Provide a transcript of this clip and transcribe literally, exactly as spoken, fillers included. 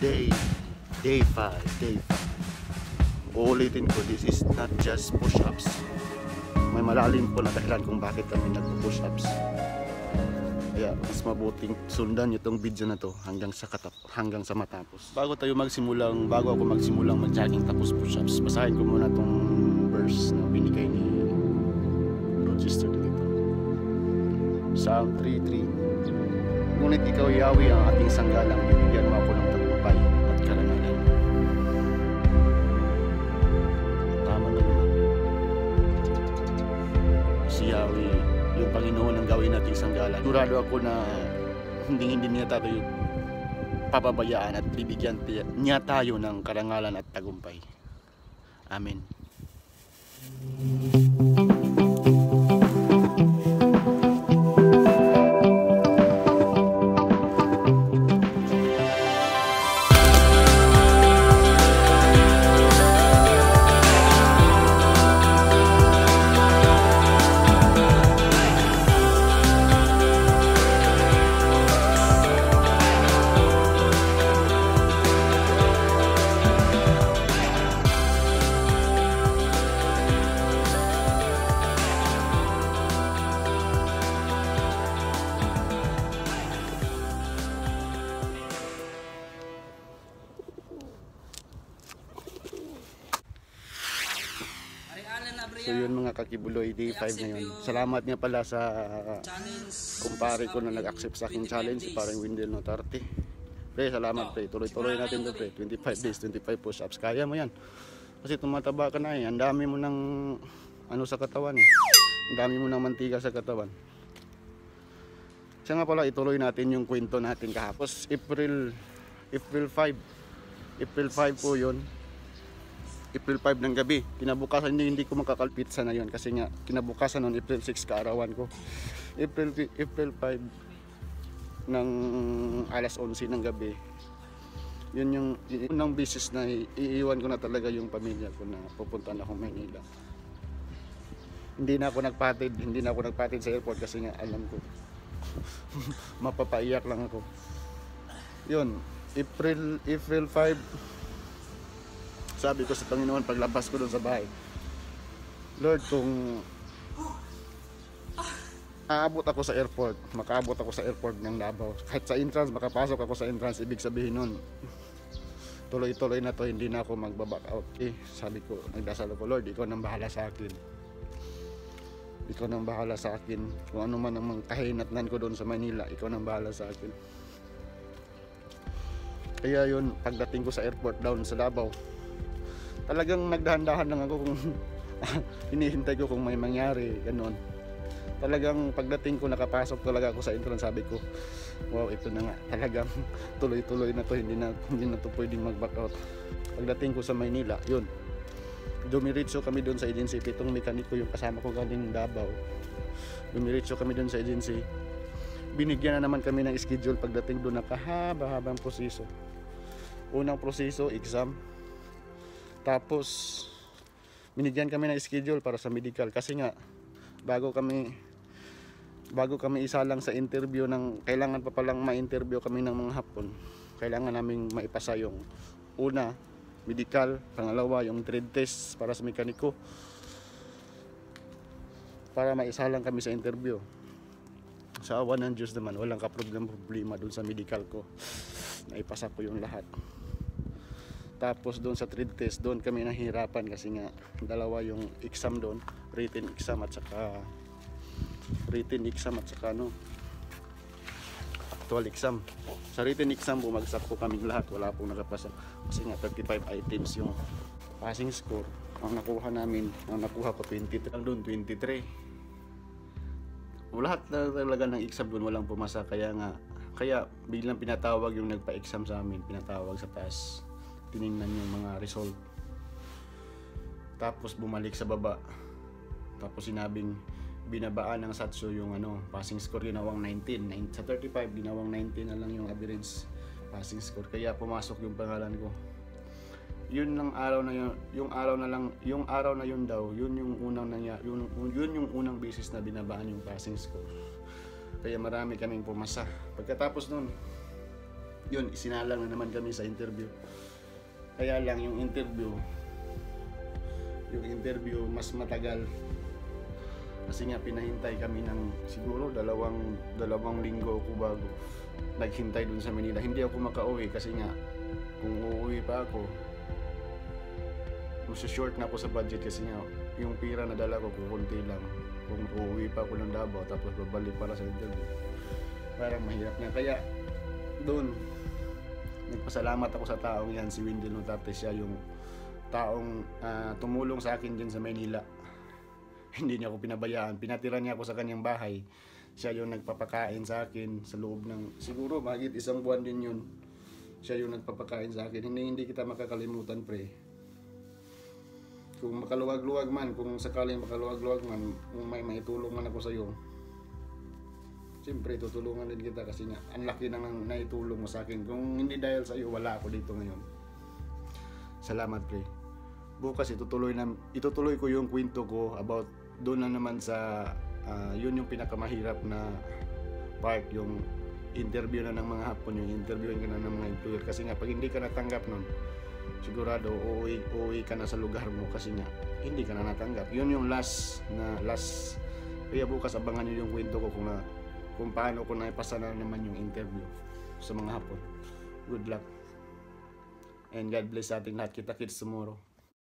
day, day five, day five. Uulitin ko, this is not just push-ups. May malalim po na dahilan kung bakit kami nagpo-push-ups. Kaya mas mabuting sundan nyo itong video na to hanggang sa katap, hanggang sa matapos. Bago tayo magsimulang, bago ako magsimulang mag-jogging tapos push-ups, basahin ko muna itong verse na binigay ni Rochester dito. Psalm three three. Ngunit ikaw, Yahweh, ang ating sanggalang, bibigyan mo ako ng tagumpay at karangalan. Tama na naman. Si Yahweh, yung Panginoon ang gawin nating sanggalan. Sigurado ako na hindi hindi niya tayo papabayaan at bibigyan niya tayo ng karangalan at tagumpay. Amen. So yun mga kakibuloy, day five na yun. Salamat niya pala sa uh, kumpare ko na nag-accept sa aking challenge, si parang Windel no thirty. Pre, salamat pre. Tuloy-tuloy natin to pre. twenty-five days, twenty-five push-ups. Kaya mo yan. Kasi tumataba ka na eh. Ang dami mo ng ano sa katawan eh. Ang dami mo ng mantika sa katawan. Siya nga pala, ituloy natin yung kwento natin kahapos. April five. April five po yun. April five ng gabi, kinabukasan hindi, hindi ko makakalpit sana yun kasi nga kinabukasan noon April six kaarawan ko. April five ng alas onse ng gabi. Yun yung unang bisis na iiwan ko na talaga yung pamilya ko na pupunta na akong Manila. Hindi na ako nagpatid, hindi na ako nagpatid sa airport kasi nga alam ko mapapaiyak lang ako. Yun, April five. Sabi ko sa Panginoon, paglabas ko doon sa bahay, Lord, kung aabot ako sa airport, makaabot ako sa airport ng Davao, kahit sa entrance, makapasok ako sa entrance, ibig sabihin nun, tuloy-tuloy na to, hindi na ako magbaback out. Eh, sabi ko, nagdasal ako, Lord, ikaw nang bahala sa akin. Ikaw nang bahala sa akin. Kung ano man ang kahinatnan ko doon sa Manila, ikaw nang bahala sa akin. Kaya yun, pagdating ko sa airport down sa Davao, talagang nagdahan-dahan lang ako kung hinihintay ko kung may mangyari, ganun. Talagang pagdating ko, nakapasok talaga ako sa entrance, sabi ko, wow, ito na nga, talagang tuloy-tuloy na to, hindi na, hindi na to pwedeng mag-back out. Pagdating ko sa Maynila, yun, dumiritso kami doon sa agency, pitong mekaniko yung kasama ko galing Davao. Dumiritso kami doon sa agency, binigyan na naman kami ng schedule pagdating doon, nakahaba-habang proseso. Unang proseso, exam. Tapos binigyan kami ng schedule para sa medical kasi nga bago kami bago kami isalang sa interview ng kailangan pa palang ma-interview kami ng mga Hapon. Kailangan naming maipasa yung una, medical, pangalawa yung trade test para sa mekaniko. Para maisalang kami sa interview. Sa awa ng Diyos naman, walang kaproblema-problema dun sa medical ko. Naipasa ko yung lahat. Tapos doon sa trade test, doon kami nahihirapan kasi nga dalawa yung exam doon, written exam at saka written exam at saka ano, actual exam. Sa written exam, bumagsak po kaming lahat, wala pong nakapasa kasi nga thirty-five items yung passing score. Ang nakuha namin, ang nakuha ko twenty-three, ang doon twenty-three. Lahat na talaga ng exam doon walang pumasa, kaya nga kaya biglang pinatawag yung nagpa-exam sa amin, pinatawag sa taas. Tinignan yung mga result, tapos bumalik sa baba, tapos sinabing binabaan ng satso yung ano passing score, ginawang nineteen, nineteen sa thirty-five, ginawang nineteen na lang yung average passing score, kaya pumasok yung pangalan ko. Yun lang araw na yun, yung araw na lang yung araw na yun daw, yun yung unang nangyari, yun, yun yung unang beses na binabaan yung passing score, kaya marami kaming pumasa. Pagkatapos nun, yun, isinalang na naman kami sa interview. Kaya lang yung interview yung interview mas matagal kasi nga pinahintay kami ng siguro dalawang dalawang linggo ko bago naghintay dun sa Manila. Hindi ako makauwi kasi nga kung uuwi pa ako masyashort na ako sa budget kasi nga yung pira na dala ko kukunti lang. Kung uuwi pa ako ng Davao tapos babalik para sa interview, parang mahirap na. Kaya doon nagpasalamat ako sa taong yan, si Windel Notartes. Siya yung taong uh, tumulong sa akin dyan sa Manila. Hindi niya ako pinabayaan, pinatira niya ako sa kanyang bahay. Siya yung nagpapakain sa akin sa loob ng siguro mahigit isang buwan din yun. Siya yung nagpapakain sa akin. Hindi, hindi kita makakalimutan, pre. Kung makaluwag-luwag man, kung sakaling makaluwag-luwag man, kung may maitulong man ako sa iyo, siyempre tutulungan din kita kasi nga ang laki nang naitulong mo sa akin. Kung hindi dahil sa iyo, wala ako dito ngayon. Salamat, pre. Bukas itutuloy na itutuloy ko yung kwento ko about doon na naman sa uh, yun yung pinakamahirap na part, yung interview na ng mga Hapon, yung interviewin ka na ng mga employer kasi nga pag hindi ka natanggap nun, sigurado uuwi, uuwi ka na sa lugar mo kasi nga hindi ka na natanggap. Yun yung last na last. Kaya bukas abangan niyo yung kwento ko kung na kung paano ko naipasa na naman yung interview sa mga Hapon. Good luck and God bless ating lahat. Kita-kits tomorrow.